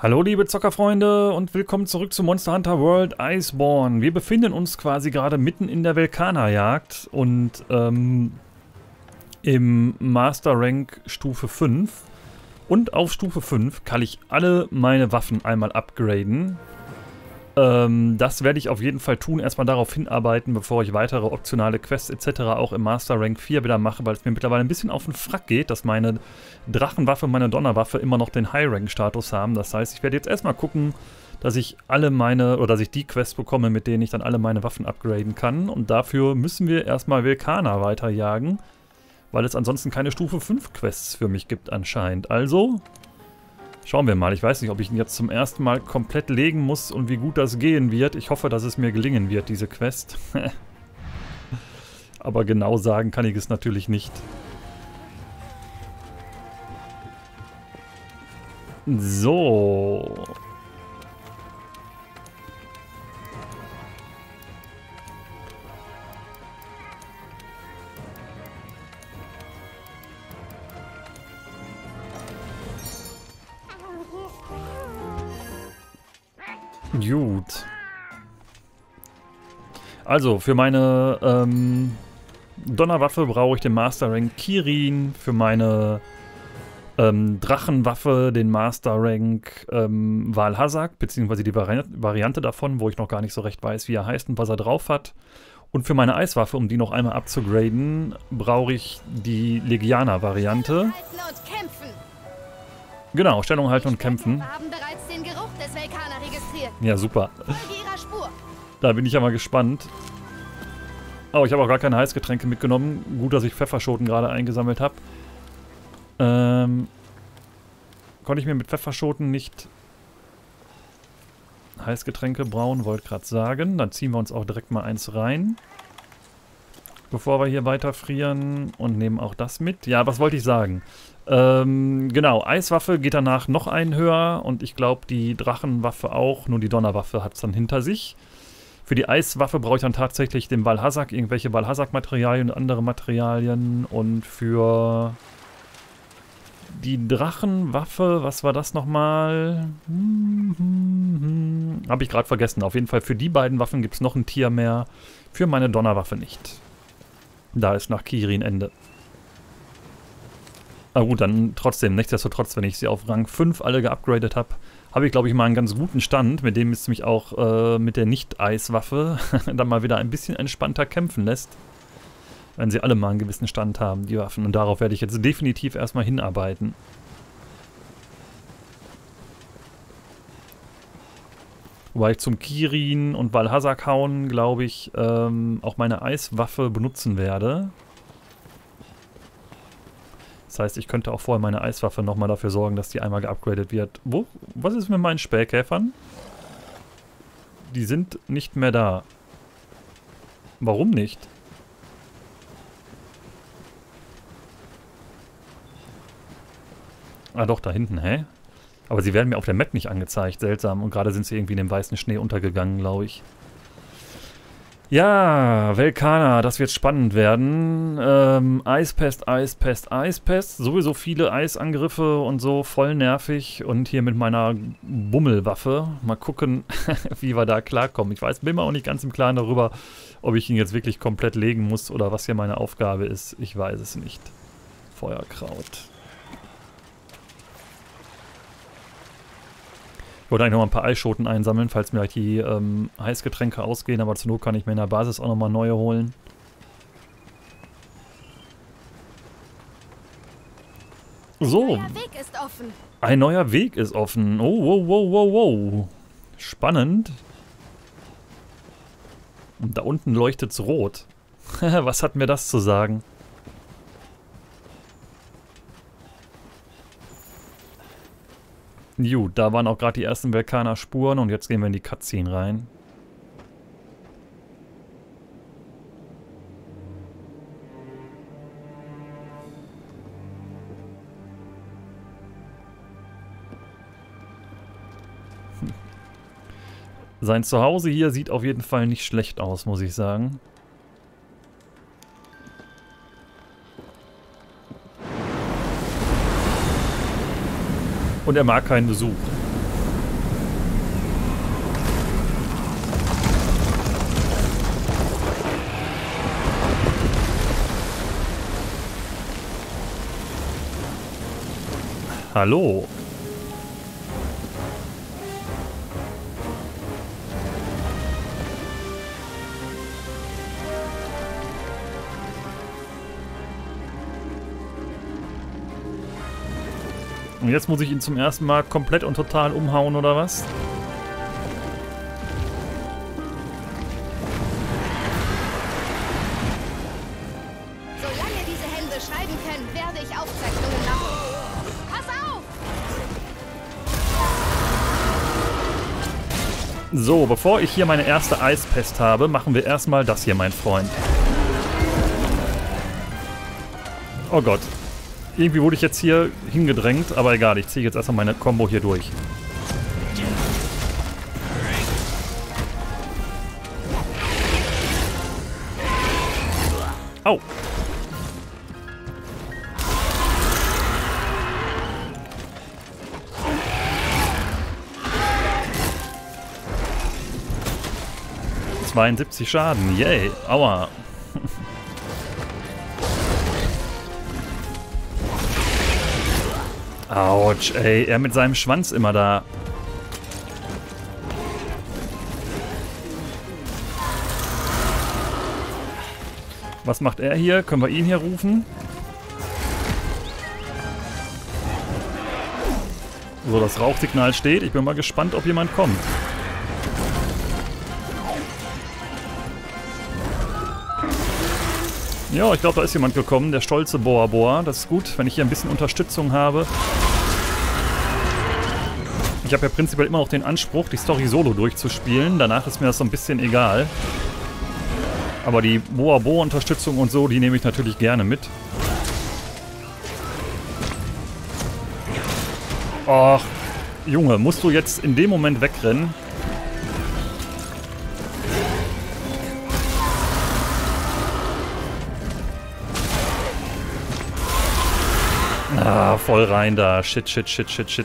Hallo liebe Zockerfreunde und willkommen zurück zu Monster Hunter World Iceborne. Wir befinden uns quasi gerade mitten in der Velkhana-Jagd und im Master Rank Stufe 5. Und auf Stufe 5 kann ich alle meine Waffen einmal upgraden. Das werde ich auf jeden Fall tun, erstmal darauf hinarbeiten, bevor ich weitere optionale Quests etc. auch im Master Rank 4 wieder mache, weil es mir mittlerweile ein bisschen auf den Frack geht, dass meine Drachenwaffe und meine Donnerwaffe immer noch den High-Rank-Status haben. Das heißt, ich werde jetzt erstmal gucken, dass ich die Quests bekomme, mit denen ich dann alle meine Waffen upgraden kann. Und dafür müssen wir erstmal Velkhana weiterjagen, weil es ansonsten keine Stufe 5 Quests für mich gibt anscheinend. Also schauen wir mal. Ich weiß nicht, ob ich ihn jetzt zum ersten Mal komplett legen muss und wie gut das gehen wird. Ich hoffe, dass es mir gelingen wird, diese Quest. Aber genau sagen kann ich es natürlich nicht. So. Gut. Also, für meine Donnerwaffe brauche ich den Master Rank Kirin, für meine Drachenwaffe den Master Rank Vaal Hazak, beziehungsweise die Variante davon, wo ich noch gar nicht so recht weiß, wie er heißt und was er drauf hat. Und für meine Eiswaffe, um die noch einmal abzugraden, brauche ich die Legianer-Variante. Genau, Stellung halten und kämpfen. Wir haben bereits den Geruch des Velkhana registriert. Ja, super. Folge ihrer Spur. Da bin ich ja mal gespannt. Oh, ich habe auch gar keine Heißgetränke mitgenommen. Gut, dass ich Pfefferschoten gerade eingesammelt habe. Konnte ich mir mit Pfefferschoten nicht Heißgetränke brauen, wollte gerade sagen. Dann ziehen wir uns auch direkt mal eins rein. Bevor wir hier weiterfrieren und nehmen auch das mit. Ja, was wollte ich sagen? Genau, Eiswaffe geht danach noch einen höher und ich glaube die Drachenwaffe auch, nur die Donnerwaffe hat es dann hinter sich. Für die Eiswaffe brauche ich dann tatsächlich den Vaal Hazak, irgendwelche Vaal Hazak-Materialien und andere Materialien. Und für die Drachenwaffe, was war das nochmal? Habe ich gerade vergessen. Auf jeden Fall für die beiden Waffen gibt es noch ein Tier mehr, für meine Donnerwaffe nicht. Da ist nach Kirin Ende. Aber gut, dann trotzdem, nichtsdestotrotz, wenn ich sie auf Rang 5 alle geupgradet habe, habe ich, glaube ich, mal einen ganz guten Stand, mit dem es mich auch mit der Nicht-Eiswaffe dann mal wieder ein bisschen entspannter kämpfen lässt, wenn sie alle mal einen gewissen Stand haben, die Waffen. Und darauf werde ich jetzt definitiv erstmal hinarbeiten. Wobei ich zum Kirin und Vaal Hazak hauen, glaube ich, auch meine Eiswaffe benutzen werde. Das heißt, ich könnte auch vorher meine Eiswaffe nochmal dafür sorgen, dass die einmal geupgradet wird. Was ist mit meinen Spähkäfern? Die sind nicht mehr da. Warum nicht? Ah doch, da hinten, hä? Aber sie werden mir auf der Map nicht angezeigt, seltsam. Und gerade sind sie irgendwie in dem weißen Schnee untergegangen, glaube ich. Ja, Velkhana, das wird spannend werden. Eispest, Eispest, Eispest. Sowieso viele Eisangriffe und so, voll nervig. Und hier mit meiner Bummelwaffe. Mal gucken, wie wir da klarkommen. Ich bin mir auch nicht ganz im Klaren darüber, ob ich ihn jetzt wirklich komplett legen muss oder was hier meine Aufgabe ist. Ich weiß es nicht. Feuerkraut. Ich wollte eigentlich noch mal ein paar Eisschoten einsammeln, falls mir halt die Heißgetränke ausgehen, aber zur Not kann ich mir in der Basis auch noch mal neue holen. So. Ein neuer Weg ist offen. Ein neuer Weg ist offen. Oh, wow, wow, wow, wow. Spannend. Und da unten leuchtet's rot. Was hat mir das zu sagen? Gut, da waren auch gerade die ersten Velkhana Spuren und jetzt gehen wir in die Cutscene rein. Sein Zuhause hier sieht auf jeden Fall nicht schlecht aus, muss ich sagen. Und er mag keinen Besuch. Hallo. Und jetzt muss ich ihn zum ersten Mal komplett und total umhauen, oder was? Solange diese Hände schreiben können, werde ich Aufzeichnungen machen. Pass auf! So, bevor ich hier meine erste Eispest habe, machen wir erstmal das hier, mein Freund. Oh Gott. Irgendwie wurde ich jetzt hier hingedrängt, aber egal, ich ziehe jetzt erstmal meine Combo hier durch. Au! Das waren 72 Schaden, yay! Aua! Autsch, ey, er mit seinem Schwanz immer da. Was macht er hier? Können wir ihn hier rufen? So, das Rauchsignal steht. Ich bin mal gespannt, ob jemand kommt. Ja, ich glaube, da ist jemand gekommen, der stolze Boa Boa. Das ist gut, wenn ich hier ein bisschen Unterstützung habe. Ich habe ja prinzipiell immer noch den Anspruch, die Story solo durchzuspielen. Danach ist mir das so ein bisschen egal. Aber die Boa Boa Unterstützung und so, die nehme ich natürlich gerne mit. Ach, Junge, musst du jetzt in dem Moment wegrennen? Ah, voll rein da. Shit, shit, shit, shit, shit.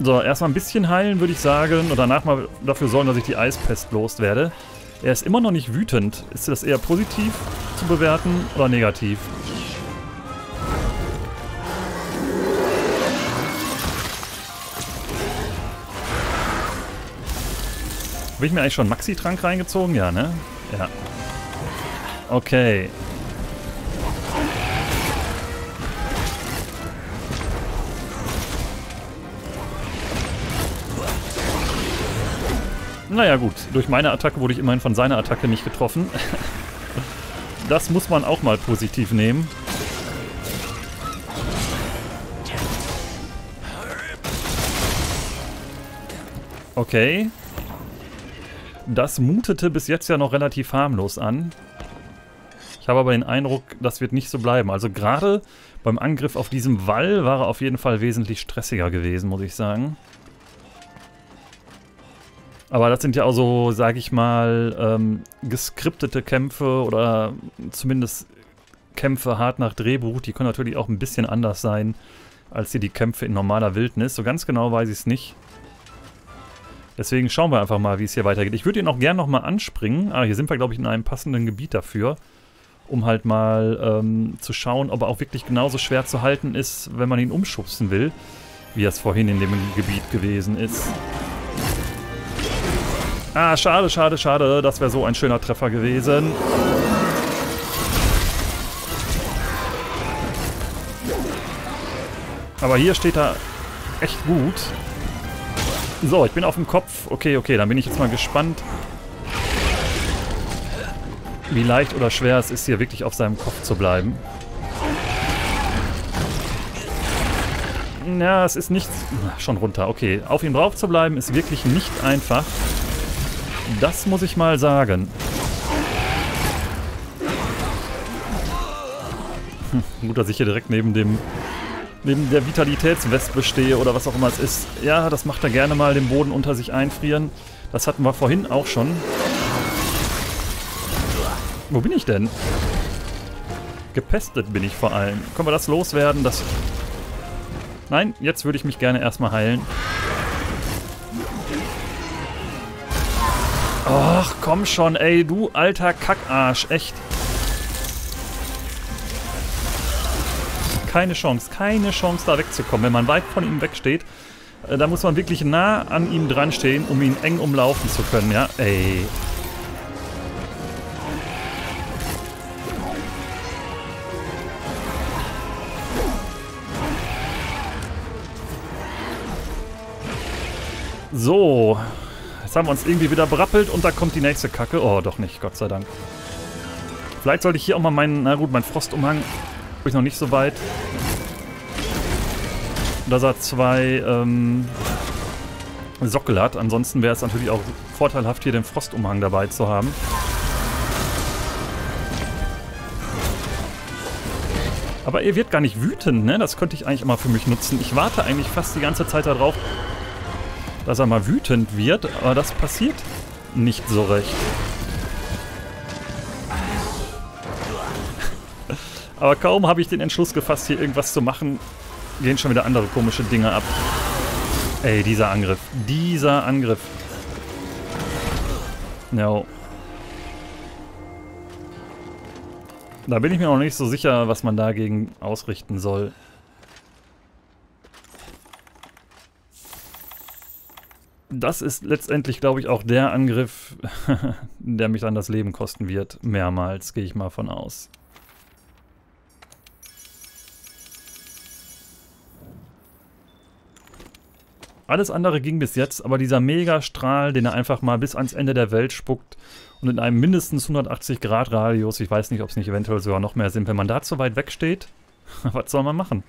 So, erstmal ein bisschen heilen, würde ich sagen. Und danach mal dafür sorgen, dass ich die Eispest loswerde. Er ist immer noch nicht wütend. Ist das eher positiv zu bewerten oder negativ? Habe ich mir eigentlich schon Maxi-Trank reingezogen? Ja, ne? Ja. Okay. Naja gut, durch meine Attacke wurde ich immerhin von seiner Attacke nicht getroffen. Das muss man auch mal positiv nehmen. Okay. Das mutete bis jetzt ja noch relativ harmlos an. Ich habe aber den Eindruck, das wird nicht so bleiben. Also gerade beim Angriff auf diesem Wall war er auf jeden Fall wesentlich stressiger gewesen, muss ich sagen. Aber das sind ja auch so, sag ich mal, geskriptete Kämpfe oder zumindest Kämpfe hart nach Drehbuch. Die können natürlich auch ein bisschen anders sein, als die Kämpfe in normaler Wildnis. So ganz genau weiß ich es nicht. Deswegen schauen wir einfach mal, wie es hier weitergeht. Ich würde ihn auch gern nochmal anspringen. Ah, hier sind wir, glaube ich, in einem passenden Gebiet dafür. Um halt mal zu schauen, ob er auch wirklich genauso schwer zu halten ist, wenn man ihn umschubsen will, wie es vorhin in dem Gebiet gewesen ist. Ah, schade, schade, schade. Das wäre so ein schöner Treffer gewesen. Aber hier steht er echt gut. So, ich bin auf dem Kopf. Okay, okay, dann bin ich jetzt mal gespannt, wie leicht oder schwer es ist, hier wirklich auf seinem Kopf zu bleiben. Ja, es ist nicht... Schon runter, okay. Auf ihm drauf zu bleiben ist wirklich nicht einfach. Das muss ich mal sagen. Gut, dass ich hier direkt neben der Vitalitätswespe stehe oder was auch immer es ist. Ja, das macht er gerne mal, den Boden unter sich einfrieren. Das hatten wir vorhin auch schon. Wo bin ich denn? Gepestet bin ich vor allem. Können wir das loswerden? Das... Nein, jetzt würde ich mich gerne erstmal heilen. Ach, komm schon, ey, du alter Kackarsch, echt. keine Chance. Keine Chance, da wegzukommen. Wenn man weit von ihm wegsteht, da muss man wirklich nah an ihm dran stehen, um ihn eng umlaufen zu können, ja? Ey. So. Jetzt haben wir uns irgendwie wieder berappelt und da kommt die nächste Kacke. Oh, doch nicht, Gott sei Dank. Vielleicht sollte ich hier auch mal meinen, na gut, meinen Frostumhang, bin ich noch nicht so weit. Dass er zwei Sockel hat. Ansonsten wäre es natürlich auch vorteilhaft, hier den Frostumhang dabei zu haben. Aber er wird gar nicht wütend, ne? Das könnte ich eigentlich immer für mich nutzen. Ich warte eigentlich fast die ganze Zeit darauf, dass er mal wütend wird, aber das passiert nicht so recht. Aber kaum habe ich den Entschluss gefasst, hier irgendwas zu machen, gehen schon wieder andere komische Dinge ab. Ey, dieser Angriff. Dieser Angriff. Ja. Da bin ich mir noch nicht so sicher, was man dagegen ausrichten soll. Das ist letztendlich, glaube ich, auch der Angriff, der mich dann das Leben kosten wird. Mehrmals, gehe ich mal von aus. Alles andere ging bis jetzt, aber dieser Megastrahl, den er einfach mal bis ans Ende der Welt spuckt und in einem mindestens 180-Grad-Radius, ich weiß nicht, ob es nicht eventuell sogar noch mehr sind, wenn man da zu weit wegsteht, was soll man machen?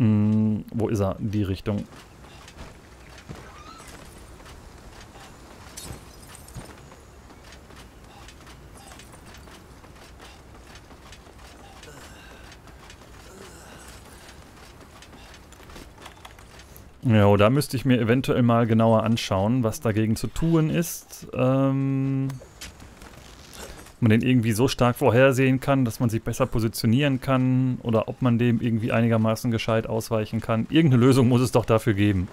Wo ist er? Die Richtung. Ja, da müsste ich mir eventuell mal genauer anschauen, was dagegen zu tun ist. Ob man den irgendwie so stark vorhersehen kann, dass man sich besser positionieren kann oder ob man dem irgendwie einigermaßen gescheit ausweichen kann. Irgendeine Lösung muss es doch dafür geben.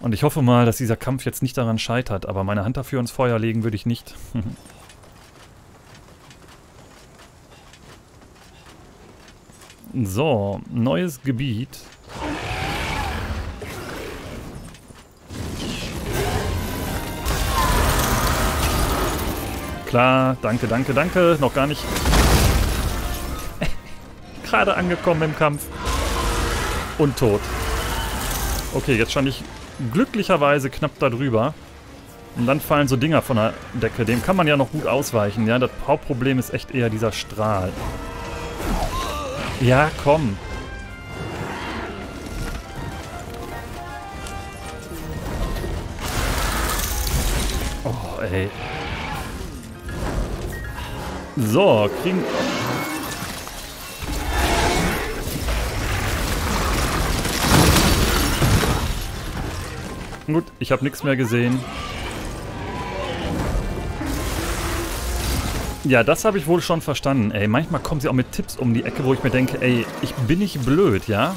Und ich hoffe mal, dass dieser Kampf jetzt nicht daran scheitert, aber meine Hand dafür ins Feuer legen würde ich nicht. So, neues Gebiet. Klar, danke, danke, danke. Noch gar nicht gerade angekommen im Kampf. Und tot. Okay, jetzt stand ich glücklicherweise knapp da drüber. Und dann fallen so Dinger von der Decke. Dem kann man ja noch gut ausweichen, ja? Das Hauptproblem ist echt eher dieser Strahl. Ja, komm. Oh, ey. So, kriegen... Gut, ich habe nichts mehr gesehen. Ja, das habe ich wohl schon verstanden, ey. Manchmal kommen sie auch mit Tipps um die Ecke, wo ich mir denke, ey, ich bin nicht blöd, ja?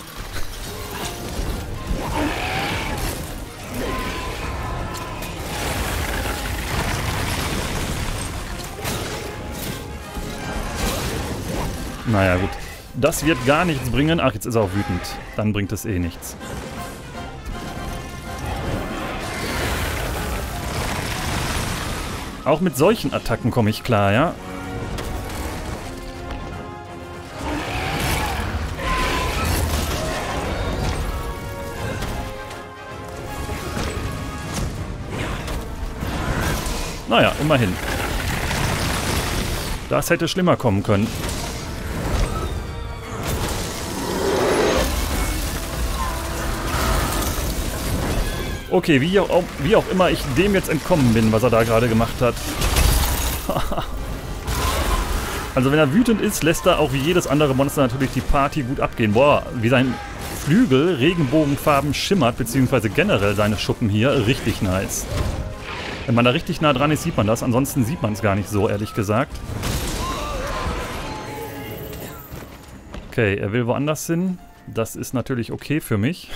Naja, gut. Das wird gar nichts bringen. Ach, jetzt ist er auch wütend. Dann bringt es eh nichts. Auch mit solchen Attacken komme ich klar, ja? Naja, immerhin. Das hätte schlimmer kommen können. Okay, wie auch immer ich dem jetzt entkommen bin, was er da gerade gemacht hat. Also wenn er wütend ist, lässt er auch wie jedes andere Monster natürlich die Party gut abgehen. Boah, wie sein Flügel regenbogenfarben schimmert, beziehungsweise generell seine Schuppen hier, richtig nice. Wenn man da richtig nah dran ist, sieht man das. Ansonsten sieht man es gar nicht so, ehrlich gesagt. Okay, er will woanders hin. Das ist natürlich okay für mich.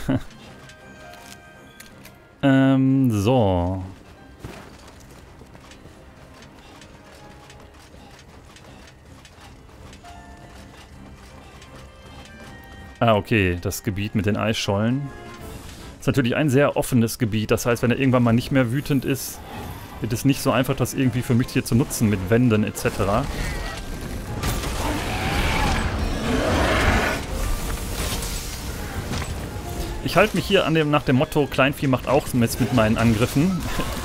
So. Ah, okay, das Gebiet mit den Eisschollen. Das ist natürlich ein sehr offenes Gebiet, das heißt, wenn er irgendwann mal nicht mehr wütend ist, wird es nicht so einfach, das irgendwie für mich hier zu nutzen mit Wänden etc. Ich halte mich hier nach dem Motto, Kleinvieh macht auch Mist mit meinen Angriffen.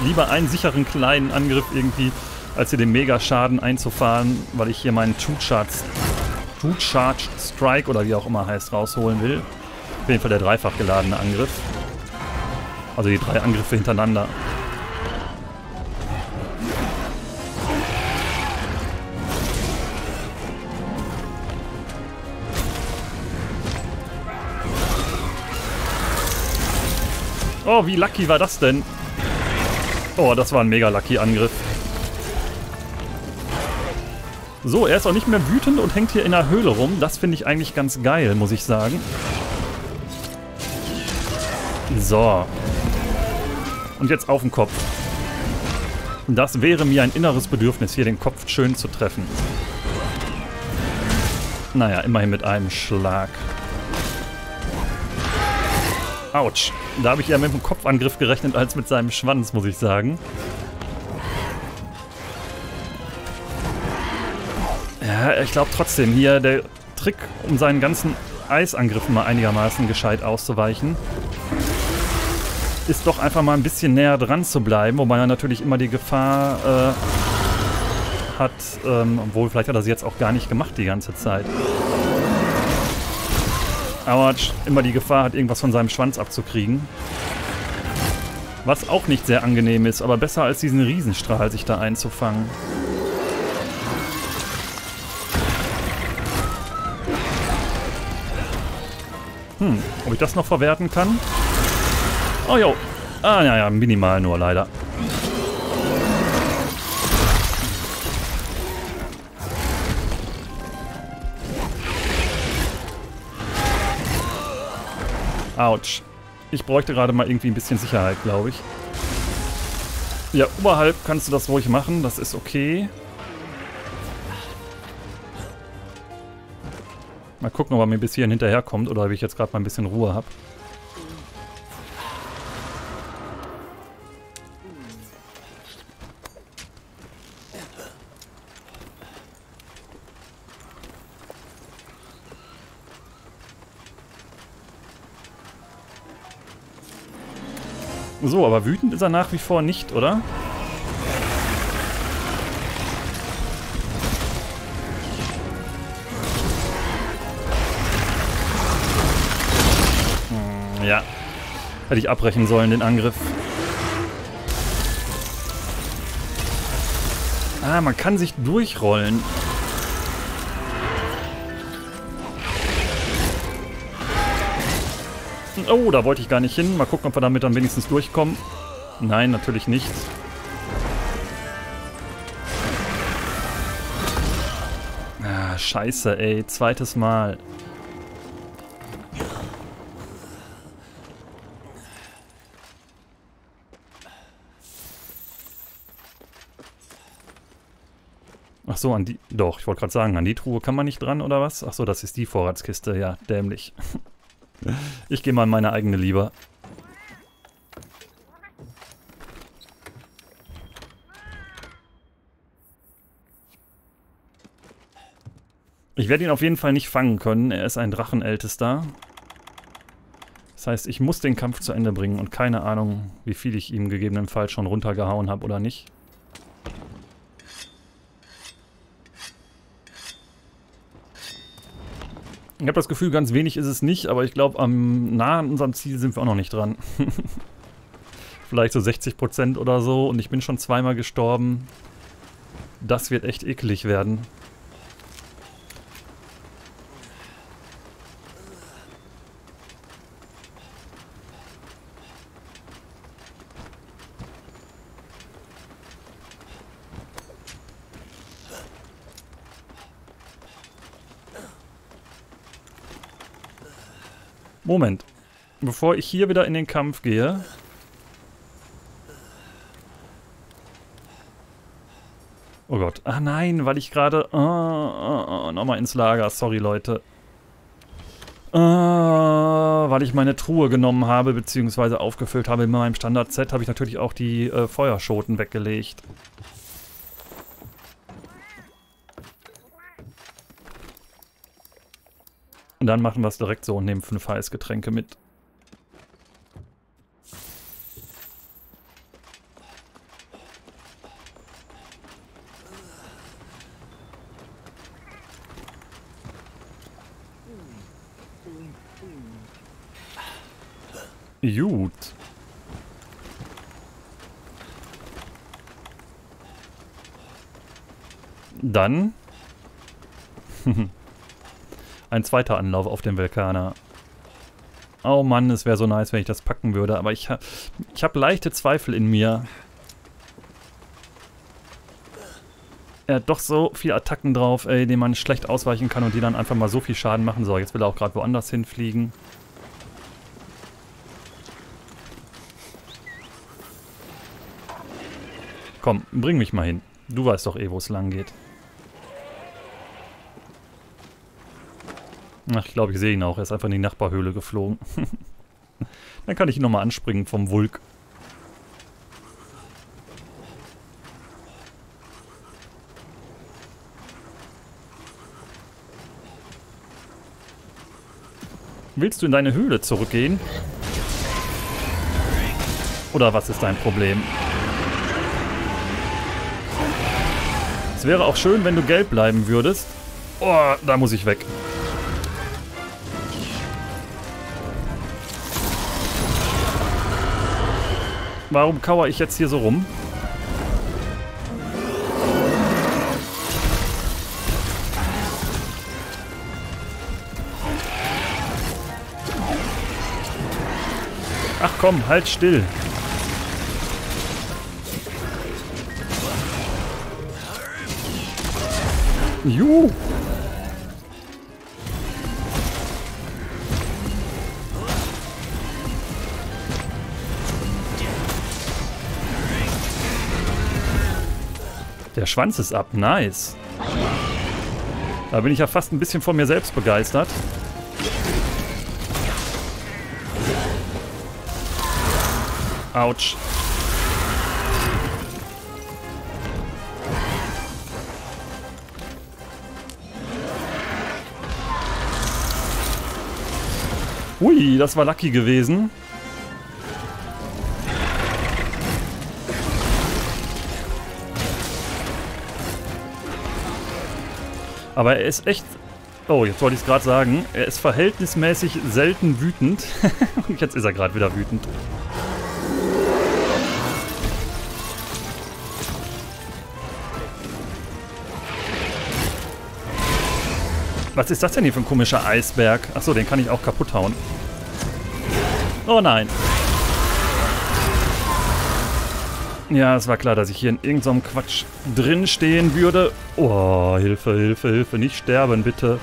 Lieber einen sicheren kleinen Angriff irgendwie, als hier den Mega-Schaden einzufahren, weil ich hier meinen Two-Charge-Strike oder wie auch immer heißt, rausholen will. Auf jeden Fall der dreifach geladene Angriff. Also die 3 Angriffe hintereinander. Oh, wie lucky war das denn? Oh, das war ein mega lucky Angriff. So, er ist auch nicht mehr wütend und hängt hier in der Höhle rum. Das finde ich eigentlich ganz geil, muss ich sagen. So. Und jetzt auf den Kopf. Das wäre mir ein inneres Bedürfnis, hier den Kopf schön zu treffen. Naja, immerhin mit einem Schlag. Autsch. Da habe ich eher mit dem Kopfangriff gerechnet als mit seinem Schwanz, muss ich sagen. Ja, ich glaube trotzdem hier der Trick, um seinen ganzen Eisangriffen mal einigermaßen gescheit auszuweichen, ist doch einfach mal ein bisschen näher dran zu bleiben, wobei er natürlich immer die Gefahr hat, obwohl vielleicht hat er sie jetzt auch gar nicht gemacht die ganze Zeit. Aber immer die Gefahr hat, irgendwas von seinem Schwanz abzukriegen. Was auch nicht sehr angenehm ist, aber besser als diesen Riesenstrahl sich da einzufangen. Hm, ob ich das noch verwerten kann? Oh jo. Ah, naja, minimal nur leider. Autsch. Ich bräuchte gerade mal irgendwie ein bisschen Sicherheit, glaube ich. Ja, oberhalb kannst du das ruhig machen, das ist okay. Mal gucken, ob er mir bis hierhin hinterherkommt oder ob ich jetzt gerade mal ein bisschen Ruhe habe. So, aber wütend ist er nach wie vor nicht, oder? Hm, ja. Hätte ich abbrechen sollen, den Angriff. Ah, man kann sich durchrollen. Oh, da wollte ich gar nicht hin. Mal gucken, ob wir damit dann wenigstens durchkommen. Nein, natürlich nicht. Ah, scheiße, ey. Zweites Mal. Ach so, an die... Doch, ich wollte gerade sagen, an die Truhe kann man nicht dran, oder was? Ach so, das ist die Vorratskiste. Ja, dämlich. Ich gehe mal in meine eigene lieber. Ich werde ihn auf jeden Fall nicht fangen können. Er ist ein Drachenältester. Das heißt, ich muss den Kampf zu Ende bringen und keine Ahnung, wie viel ich ihm gegebenenfalls schon runtergehauen habe oder nicht. Ich habe das Gefühl, ganz wenig ist es nicht, aber ich glaube, am nah an unserem Ziel sind wir auch noch nicht dran. Vielleicht so 60% oder so und ich bin schon zweimal gestorben. Das wird echt eklig werden. Moment, bevor ich hier wieder in den Kampf gehe. Oh Gott, ah nein, weil ich gerade... nochmal ins Lager, sorry Leute. Weil ich meine Truhe genommen habe, beziehungsweise aufgefüllt habe in meinem Standard-Set, habe ich natürlich auch die Feuerschoten weggelegt. Und dann machen wir es direkt so und nehmen 5 Heißgetränke mit. Gut. Dann ein zweiter Anlauf auf dem Velkhana. Oh Mann, es wäre so nice, wenn ich das packen würde, aber ich habe leichte Zweifel in mir. Er hat doch so viele Attacken drauf, ey, denen man schlecht ausweichen kann und die dann einfach mal so viel Schaden machen soll. Jetzt will er auch gerade woanders hinfliegen. Komm, bring mich mal hin. Du weißt doch eh, wo es lang geht. Ach, ich glaube, ich sehe ihn auch. Er ist einfach in die Nachbarhöhle geflogen. Dann kann ich ihn nochmal anspringen vom Vulk. Willst du in deine Höhle zurückgehen? Oder was ist dein Problem? Es wäre auch schön, wenn du gelb bleiben würdest. Oh, da muss ich weg. Warum kauere ich jetzt hier so rum? Ach komm, halt still. Juhu! Der Schwanz ist ab, nice. Da bin ich ja fast ein bisschen von mir selbst begeistert. Autsch. Ui, das war lucky gewesen. Aber er ist echt... Oh, jetzt wollte ich es gerade sagen. Er ist verhältnismäßig selten wütend. Und jetzt ist er gerade wieder wütend. Was ist das denn hier für ein komischer Eisberg? Achso, den kann ich auch kaputt hauen. Oh nein. Ja, es war klar, dass ich hier in irgendeinem Quatsch drin stehen würde. Oh, Hilfe, Hilfe, Hilfe. Nicht sterben, bitte.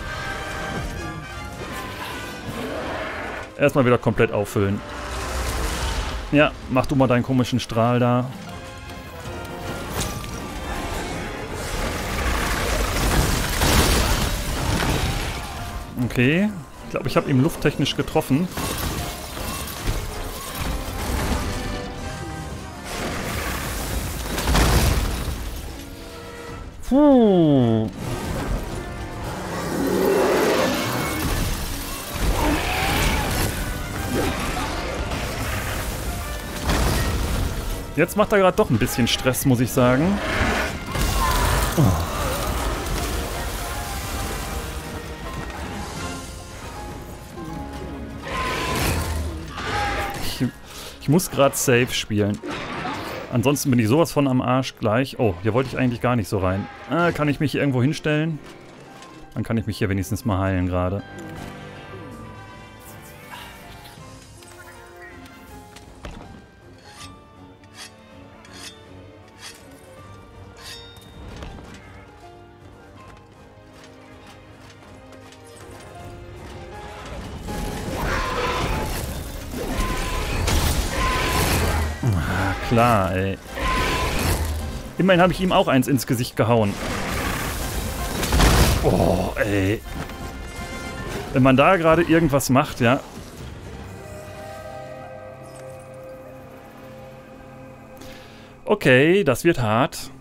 Erstmal wieder komplett auffüllen. Ja, mach du mal deinen komischen Strahl da. Okay, ich glaube, ich habe ihn lufttechnisch getroffen. Puh. Jetzt macht er gerade doch ein bisschen Stress, muss ich sagen. Oh. Ich muss gerade safe spielen. Ansonsten bin ich sowas von am Arsch gleich. Oh, hier wollte ich eigentlich gar nicht so rein. Kann ich mich hier irgendwo hinstellen? Dann kann ich mich hier wenigstens mal heilen gerade. Klar, ey. Immerhin habe ich ihm auch eins ins Gesicht gehauen. Oh, ey. Wenn man da gerade irgendwas macht, ja. Okay, das wird hart.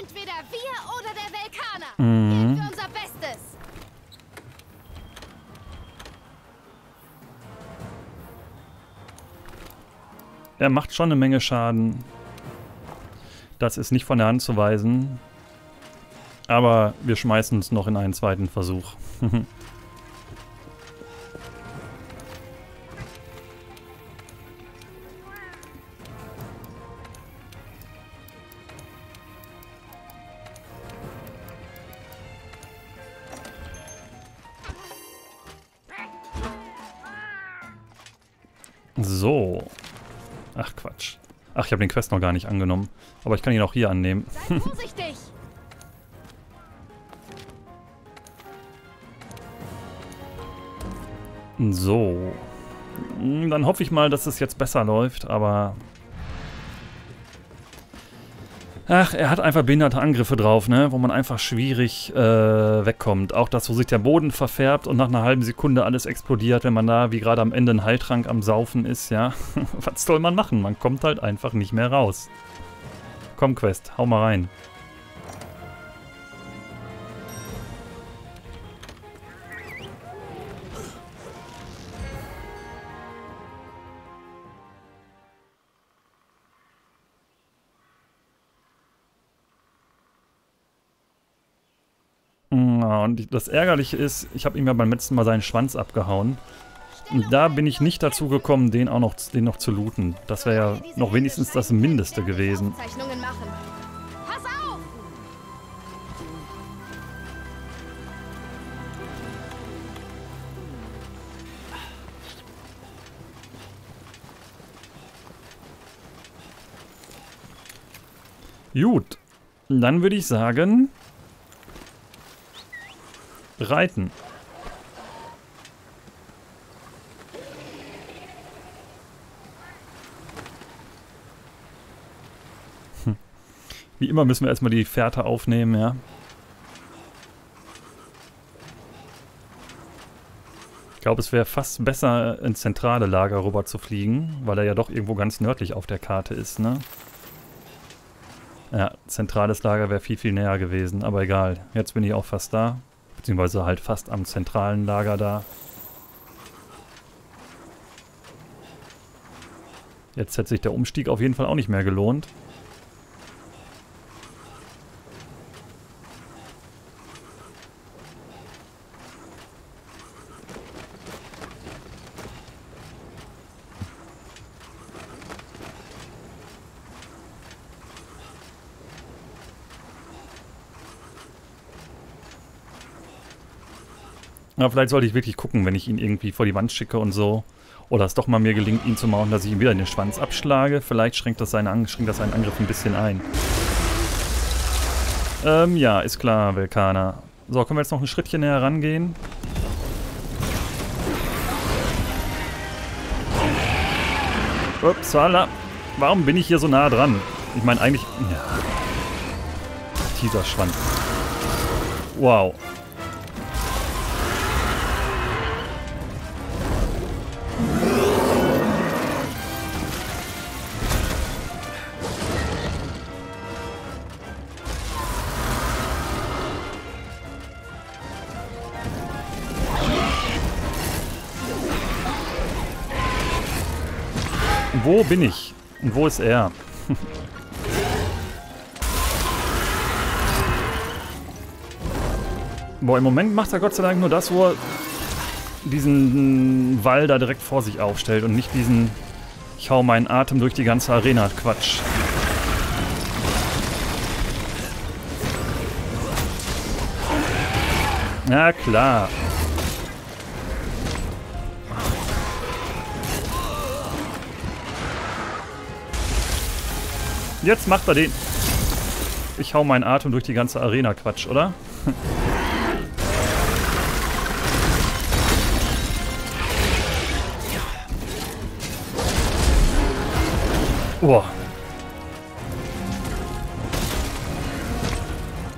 Entweder wir oder der Velkhana. Geben wir unser Bestes. Er macht schon eine Menge Schaden. Das ist nicht von der Hand zu weisen. Aber wir schmeißen es noch in einen zweiten Versuch. So. Ach Quatsch. Ach, ich habe den Quest noch gar nicht angenommen. Aber ich kann ihn auch hier annehmen. Sei vorsichtig! So. Dann hoffe ich mal, dass es jetzt besser läuft, aber... Ach, er hat einfach behinderte Angriffe drauf, ne? Wo man einfach schwierig wegkommt. Auch das, wo sich der Boden verfärbt und nach einer halben Sekunde alles explodiert, wenn man da wie gerade am Ende ein Heiltrank am Saufen ist, ja. Was soll man machen? Man kommt halt einfach nicht mehr raus. Komm, Quest, hau mal rein. Und das Ärgerliche ist, ich habe ihm ja beim letzten Mal seinen Schwanz abgehauen. Und da bin ich nicht dazu gekommen, den noch zu looten. Das wäre ja noch wenigstens das Mindeste gewesen. Gut, dann würde ich sagen... Reiten. Wie immer müssen wir erstmal die Fährte aufnehmen, ja. Ich glaube, es wäre fast besser, ins zentrale Lager rüber zu fliegen, weil er ja doch irgendwo ganz nördlich auf der Karte ist, ne? Ja, zentrales Lager wäre viel, viel näher gewesen, aber egal. Jetzt bin ich auch fast da. Beziehungsweise halt fast am zentralen Lager da. Jetzt hätte sich der Umstieg auf jeden Fall auch nicht mehr gelohnt. Ja, vielleicht sollte ich wirklich gucken, wenn ich ihn irgendwie vor die Wand schicke und so. Oder es doch mal mir gelingt, ihn zu mounten, dass ich ihm wieder in den Schwanz abschlage. Vielleicht schränkt das seinen Angriff ein bisschen ein. Ja, ist klar, Velkhana. So, können wir jetzt noch ein Schrittchen näher rangehen? Upsala. Warum bin ich hier so nah dran? Ich meine, eigentlich... Ja. Dieser Schwanz. Wow. Wo bin ich? Und wo ist er? Boah, im Moment macht er Gott sei Dank nur das, wo er diesen Wall da direkt vor sich aufstellt und nicht diesen "Ich hau meinen Atem durch die ganze Arena" Quatsch. Na klar. Jetzt macht er den. Ich hau meinen Atem durch die ganze Arena, Quatsch, oder? Boah.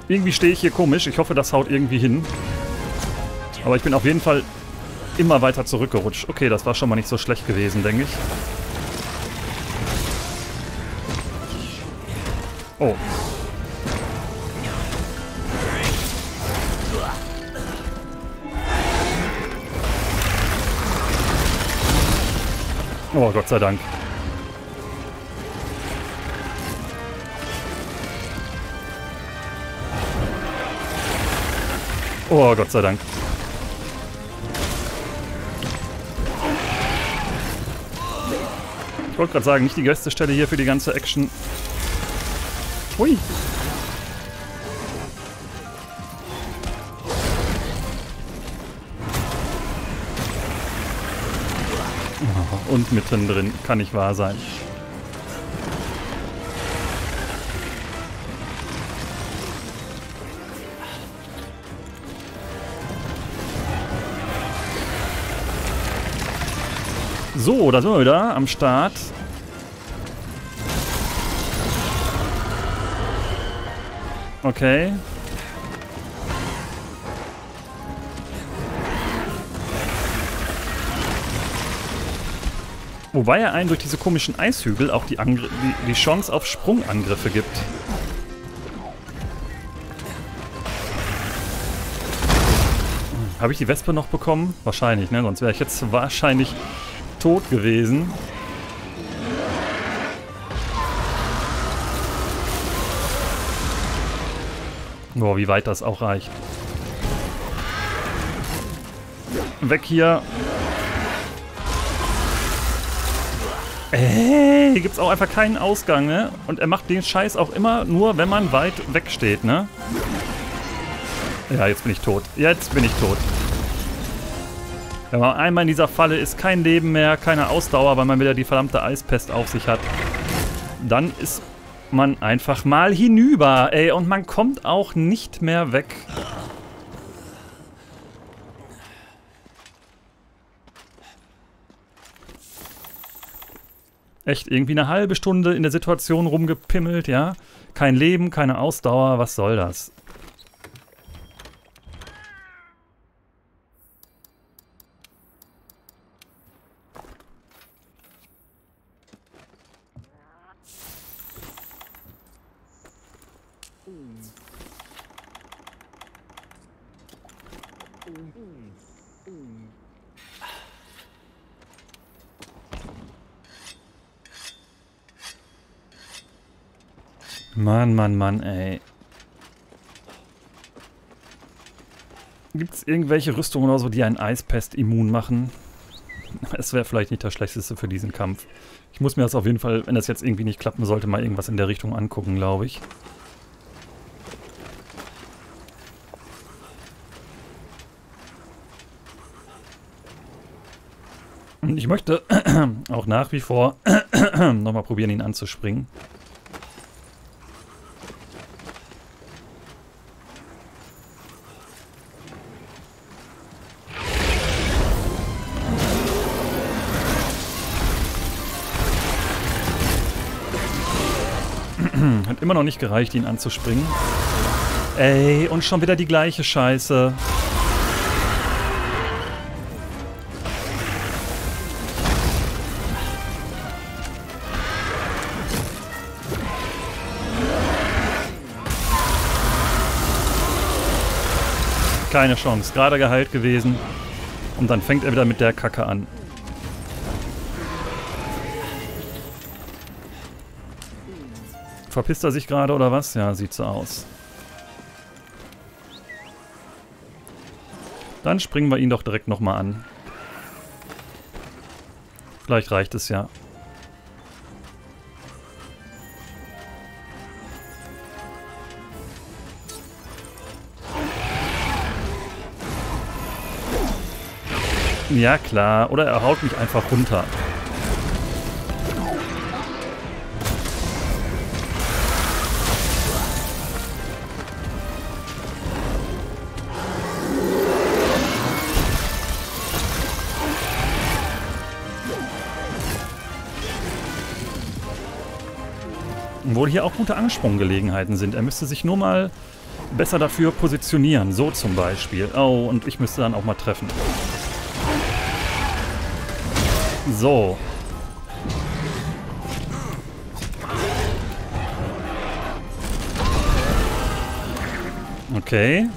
Irgendwie stehe ich hier komisch. Ich hoffe, das haut irgendwie hin. Aber ich bin auf jeden Fall immer weiter zurückgerutscht. Okay, das war schon mal nicht so schlecht gewesen, denke ich. Oh. Oh, Gott sei Dank. Oh, Gott sei Dank. Ich wollte gerade sagen, nicht die beste Stelle hier für die ganze Action. Hui. Oh, und mittendrin, kann nicht wahr sein. So, da sind wir wieder am Start. Okay. Wobei er einen durch diese komischen Eishügel auch die Chance auf Sprungangriffe gibt. Habe ich die Wespe noch bekommen? Wahrscheinlich, ne? Sonst wäre ich jetzt wahrscheinlich tot gewesen. Boah, wie weit das auch reicht. Weg hier. Hey, hier gibt's auch einfach keinen Ausgang, ne? Und er macht den Scheiß auch immer nur, wenn man weit weg steht, ne? Ja, jetzt bin ich tot. Jetzt bin ich tot. Wenn man einmal in dieser Falle ist, kein Leben mehr, keine Ausdauer, weil man wieder die verdammte Eispest auf sich hat, dann ist man einfach mal hinüber, ey. Und man kommt auch nicht mehr weg. Echt irgendwie eine halbe Stunde in der Situation rumgepimmelt, ja? Kein Leben, keine Ausdauer, was soll das? Mann, Mann, Mann, ey. Gibt's irgendwelche Rüstungen oder so, die einen Eispest immun machen? Es wäre vielleicht nicht das Schlechteste für diesen Kampf. Ich muss mir das auf jeden Fall, wenn das jetzt irgendwie nicht klappen sollte, mal irgendwas in der Richtung angucken, glaube ich. Und ich möchte auch nach wie vor nochmal probieren, ihn anzuspringen. Hat immer noch nicht gereicht, ihn anzuspringen. Ey, und schon wieder die gleiche Scheiße. Keine Chance, gerade geheilt gewesen. Und dann fängt er wieder mit der Kacke an. Verpisst er sich gerade oder was? Ja, sieht so aus. Dann springen wir ihn doch direkt nochmal an. Vielleicht reicht es ja. Ja klar, oder er haut mich einfach runter. Obwohl hier auch gute Ansprunggelegenheiten sind. Er müsste sich nur mal besser dafür positionieren. So zum Beispiel. Oh, und ich müsste dann auch mal treffen. So. Okay.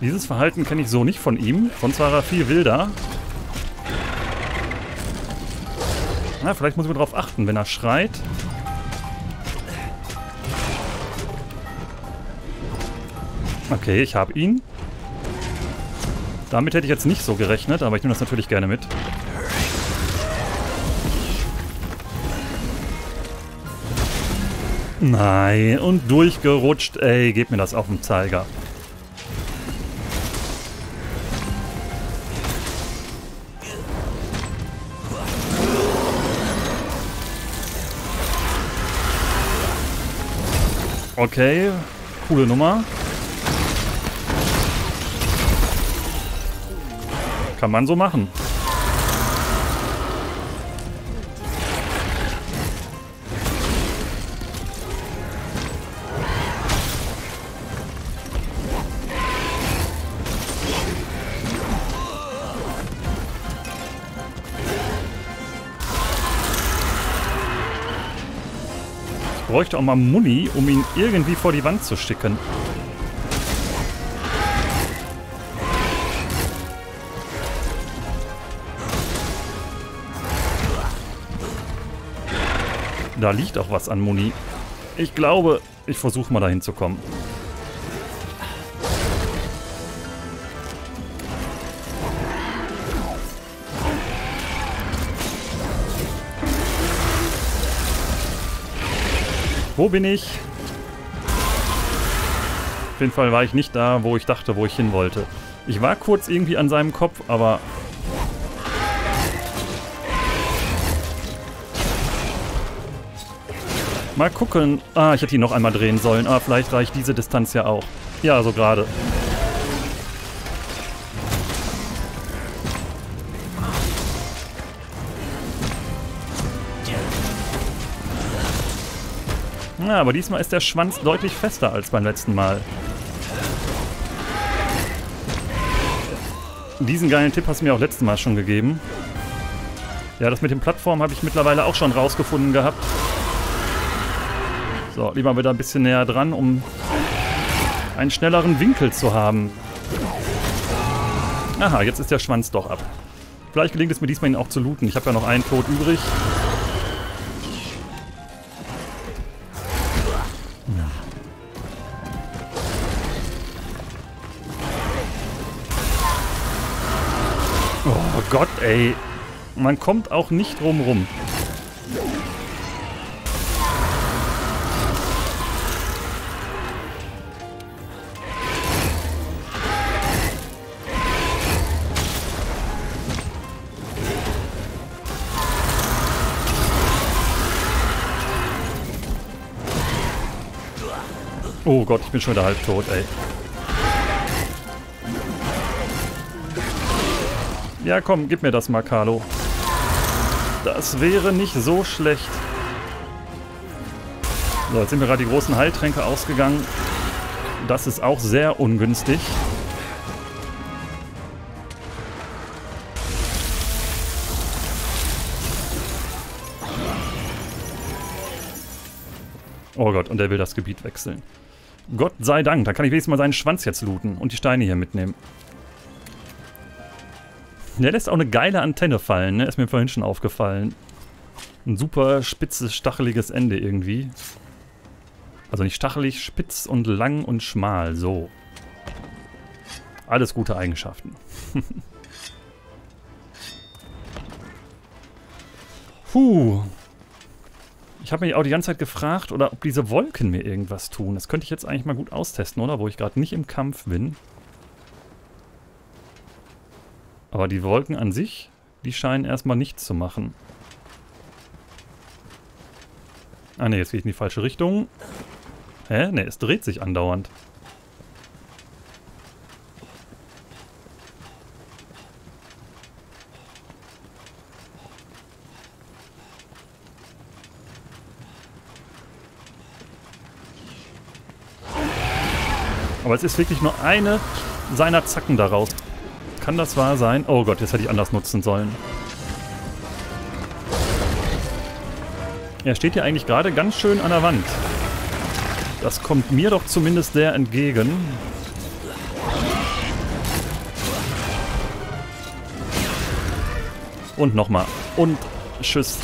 Dieses Verhalten kenne ich so nicht von ihm. Sonst war er viel wilder. Na, vielleicht muss ich darauf achten, wenn er schreit. Okay, ich habe ihn. Damit hätte ich jetzt nicht so gerechnet, aber ich nehme das natürlich gerne mit. Nein, und durchgerutscht. Ey, gebt mir das auf den Zeiger. Okay, coole Nummer. Kann man so machen. Ich bräuchte auch mal Muni, um ihn irgendwie vor die Wand zu schicken. Da liegt auch was an Muni. Ich glaube, ich versuche mal dahin zu kommen. Wo bin ich? Auf jeden Fall war ich nicht da, wo ich dachte, wo ich hin wollte. Ich war kurz irgendwie an seinem Kopf, aber... Mal gucken. Ah, ich hätte ihn noch einmal drehen sollen. Ah, vielleicht reicht diese Distanz ja auch. Ja, so gerade. Na, aber diesmal ist der Schwanz deutlich fester als beim letzten Mal. Diesen geilen Tipp hast du mir auch letztes Mal schon gegeben. Ja, das mit den Plattformen habe ich mittlerweile auch schon rausgefunden gehabt. So, lieber wieder ein bisschen näher dran, um einen schnelleren Winkel zu haben. Aha, jetzt ist der Schwanz doch ab. Vielleicht gelingt es mir diesmal, ihn auch zu looten. Ich habe ja noch einen Tod übrig. Oh Gott, ey. Man kommt auch nicht drum rum. Oh Gott, ich bin schon wieder halb tot, ey. Ja, komm, gib mir das mal, Carlo. Das wäre nicht so schlecht. So, jetzt sind mir gerade die großen Heiltränke ausgegangen. Das ist auch sehr ungünstig. Oh Gott, und er will das Gebiet wechseln. Gott sei Dank, dann kann ich wenigstens mal seinen Schwanz jetzt looten und die Steine hier mitnehmen. Der lässt auch eine geile Antenne fallen, ne? Ist mir vorhin schon aufgefallen. Ein super spitzes, stacheliges Ende irgendwie. Also nicht stachelig, spitz und lang und schmal, so. Alles gute Eigenschaften. Puh. Ich habe mich auch die ganze Zeit gefragt, oder ob diese Wolken mir irgendwas tun. Das könnte ich jetzt eigentlich mal gut austesten, oder? Wo ich gerade nicht im Kampf bin. Aber die Wolken an sich, die scheinen erstmal nichts zu machen. Ah ne, jetzt gehe ich in die falsche Richtung. Hä? Ne, es dreht sich andauernd. Aber es ist wirklich nur eine seiner Zacken daraus. Kann das wahr sein? Oh Gott, jetzt hätte ich anders nutzen sollen. Er steht hier eigentlich gerade ganz schön an der Wand. Das kommt mir doch zumindest sehr entgegen. Und nochmal. Und tschüss.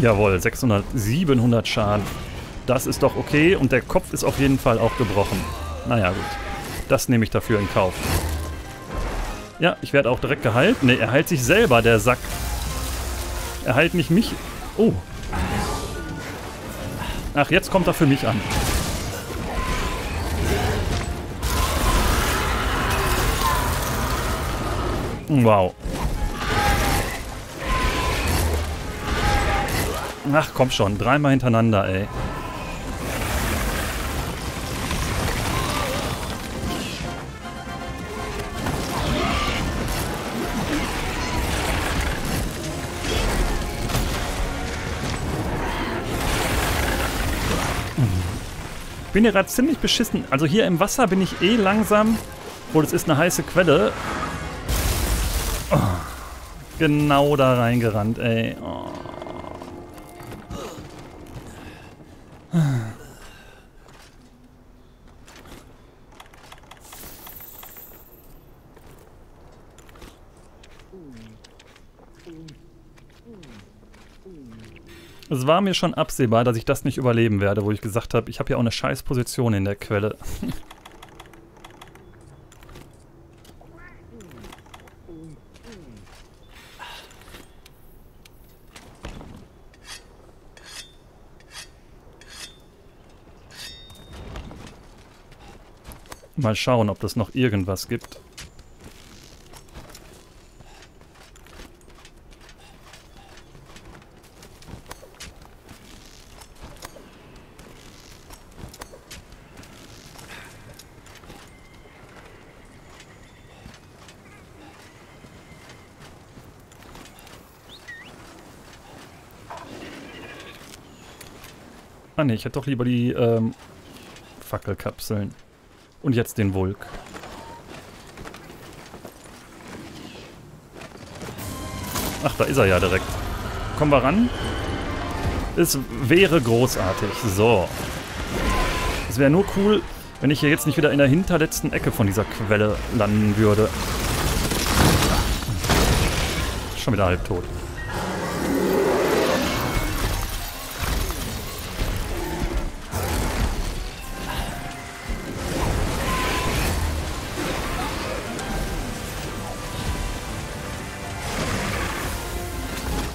Jawohl, 600, 700 Schaden. Das ist doch okay und der Kopf ist auf jeden Fall auch gebrochen. Naja, gut. Das nehme ich dafür in Kauf. Ja, ich werde auch direkt geheilt. Ne, er heilt sich selber, der Sack. Er heilt nicht mich. Oh. Ach, jetzt kommt er für mich an. Wow. Ach, komm schon. Dreimal hintereinander, ey. Ich bin ja gerade ziemlich beschissen. Also hier im Wasser bin ich eh langsam. Oh, das ist eine heiße Quelle. Oh, genau da reingerannt, ey. Oh. Es war mir schon absehbar, dass ich das nicht überleben werde, wo ich gesagt habe, ich habe ja auch eine scheiß Position in der Quelle. Mal schauen, ob das noch irgendwas gibt. Ah ne, ich hätte doch lieber die Fackelkapseln. Und jetzt den Vulk. Ach, da ist er ja direkt. Kommen wir ran. Es wäre großartig. So. Es wäre nur cool, wenn ich hier jetzt nicht wieder in der hinterletzten Ecke von dieser Quelle landen würde. Schon wieder halbtot.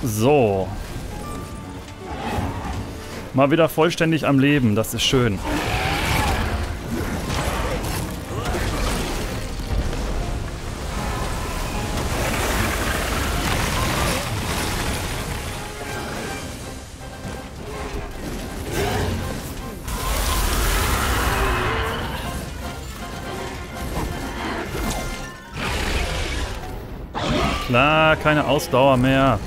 So. Mal wieder vollständig am Leben, das ist schön. Klar, keine Ausdauer mehr.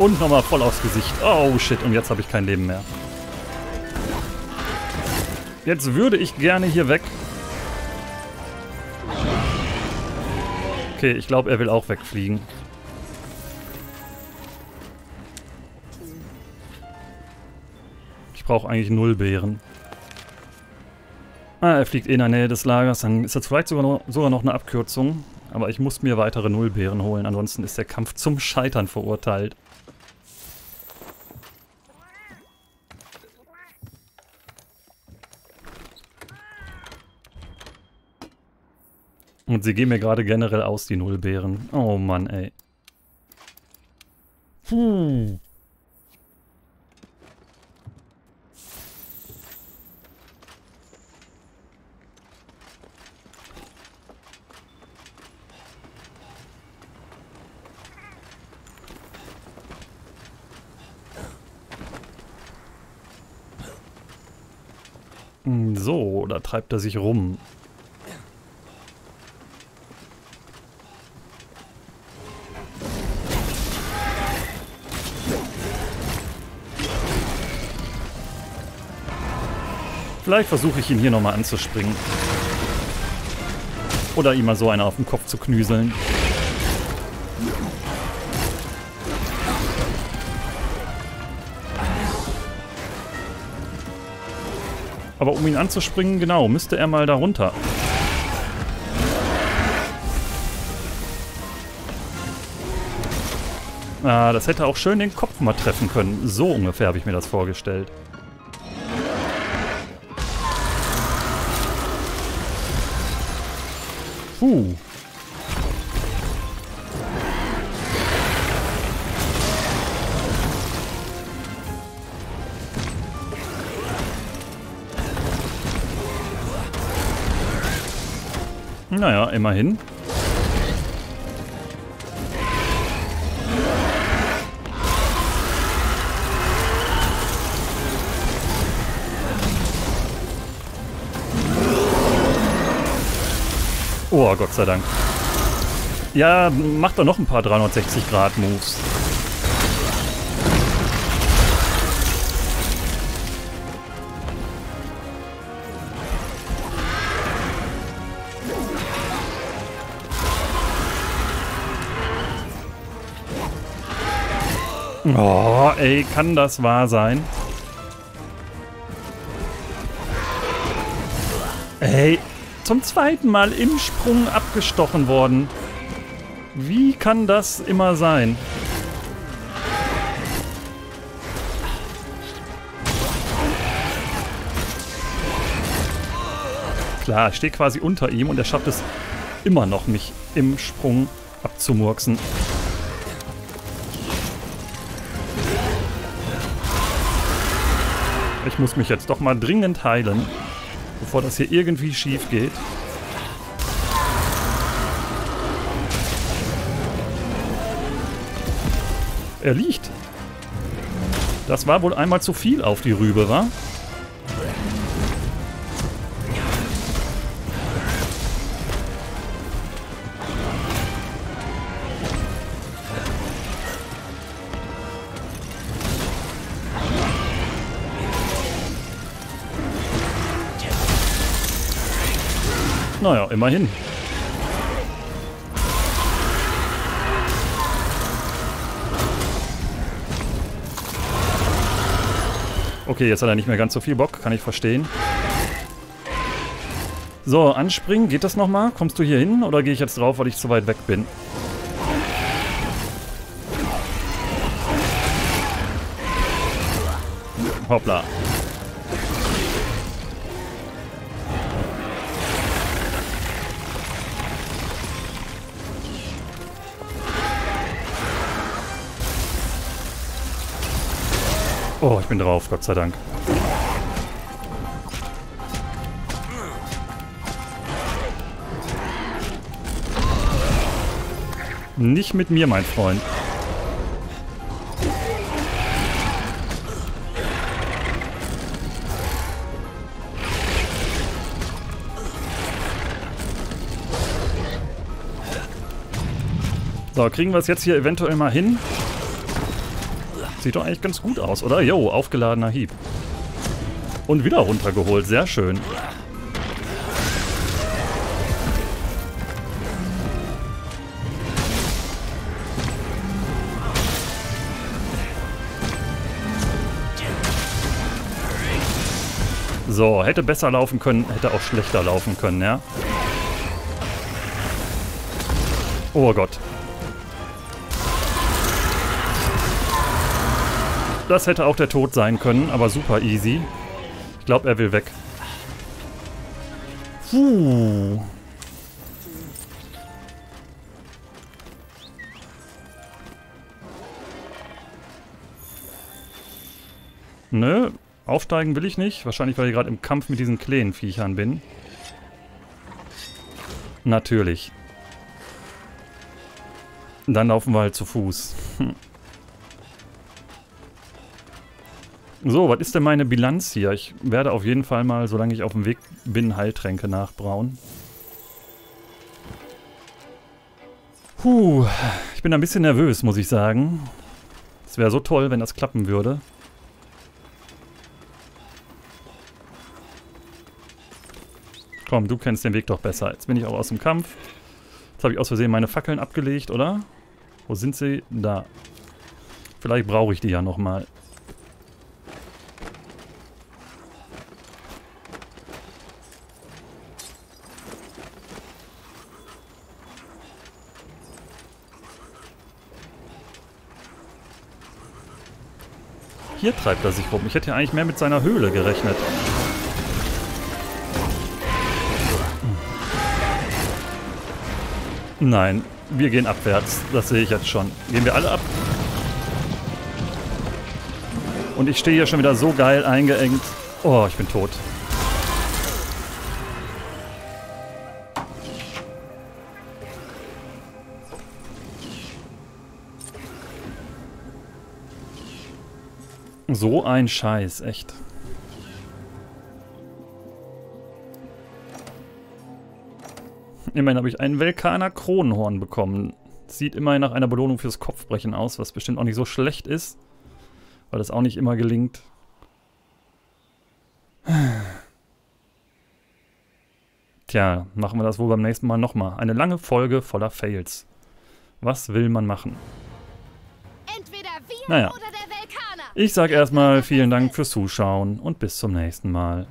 Und nochmal voll aufs Gesicht. Oh shit, und jetzt habe ich kein Leben mehr. Jetzt würde ich gerne hier weg. Okay, ich glaube, er will auch wegfliegen. Ich brauche eigentlich 0 Beeren. Ah, er fliegt eh in der Nähe des Lagers. Dann ist das vielleicht sogar noch eine Abkürzung. Aber ich muss mir weitere Nullbeeren holen, ansonsten ist der Kampf zum Scheitern verurteilt. Und sie gehen mir gerade generell aus, die Nullbeeren. Oh Mann, ey. Puh. So, da treibt er sich rum. Vielleicht versuche ich ihn hier nochmal anzuspringen. Oder ihm mal so einen auf den Kopf zu knüseln. Aber um ihn anzuspringen, genau, müsste er mal da runter. Ah, das hätte auch schön den Kopf mal treffen können. So ungefähr habe ich mir das vorgestellt. Puh. Naja, immerhin. Oh, Gott sei Dank. Ja, mach doch noch ein paar 360-Grad-Moves. Oh, ey, kann das wahr sein? Ey, zum zweiten Mal im Sprung abgestochen worden. Wie kann das immer sein? Klar, ich stehe quasi unter ihm und er schafft es immer noch, mich im Sprung abzumurksen. Ich muss mich jetzt doch mal dringend heilen, bevor das hier irgendwie schief geht. Er liegt. Das war wohl einmal zu viel auf die Rübe, wa? Naja, immerhin. Okay, jetzt hat er nicht mehr ganz so viel Bock, kann ich verstehen. So, anspringen, geht das nochmal? Kommst du hier hin oder gehe ich jetzt drauf, weil ich zu weit weg bin? Hoppla. Oh, ich bin drauf, Gott sei Dank. Nicht mit mir, mein Freund. So, kriegen wir es jetzt hier eventuell mal hin? Sieht doch eigentlich ganz gut aus, oder? Jo, aufgeladener Hieb. Und wieder runtergeholt, sehr schön. So, hätte besser laufen können, hätte auch schlechter laufen können, ja? Oh Gott. Das hätte auch der Tod sein können, aber super easy. Ich glaube, er will weg. Puh. Nö, aufsteigen will ich nicht. Wahrscheinlich, weil ich gerade im Kampf mit diesen kleinen Viechern bin. Natürlich. Dann laufen wir halt zu Fuß. Hm. So, was ist denn meine Bilanz hier? Ich werde auf jeden Fall mal, solange ich auf dem Weg bin, Heiltränke nachbrauen. Puh, ich bin ein bisschen nervös, muss ich sagen. Es wäre so toll, wenn das klappen würde. Komm, du kennst den Weg doch besser. Jetzt bin ich auch aus dem Kampf. Jetzt habe ich aus Versehen meine Fackeln abgelegt, oder? Wo sind sie? Da. Vielleicht brauche ich die ja nochmal. Hier treibt er sich rum. Ich hätte ja eigentlich mehr mit seiner Höhle gerechnet. Nein, wir gehen abwärts. Das sehe ich jetzt schon. Gehen wir alle ab. Und ich stehe hier schon wieder so geil eingeengt. Oh, ich bin tot. So ein Scheiß, echt. Immerhin habe ich einen Velkhana Kronenhorn bekommen. Sieht immerhin nach einer Belohnung fürs Kopfbrechen aus, was bestimmt auch nicht so schlecht ist. Weil das auch nicht immer gelingt. Tja, machen wir das wohl beim nächsten Mal nochmal. Eine lange Folge voller Fails. Was will man machen? Entweder wir naja. Oder der Velkhana. Ich sage erstmal vielen Dank fürs Zuschauen und bis zum nächsten Mal.